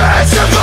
Church of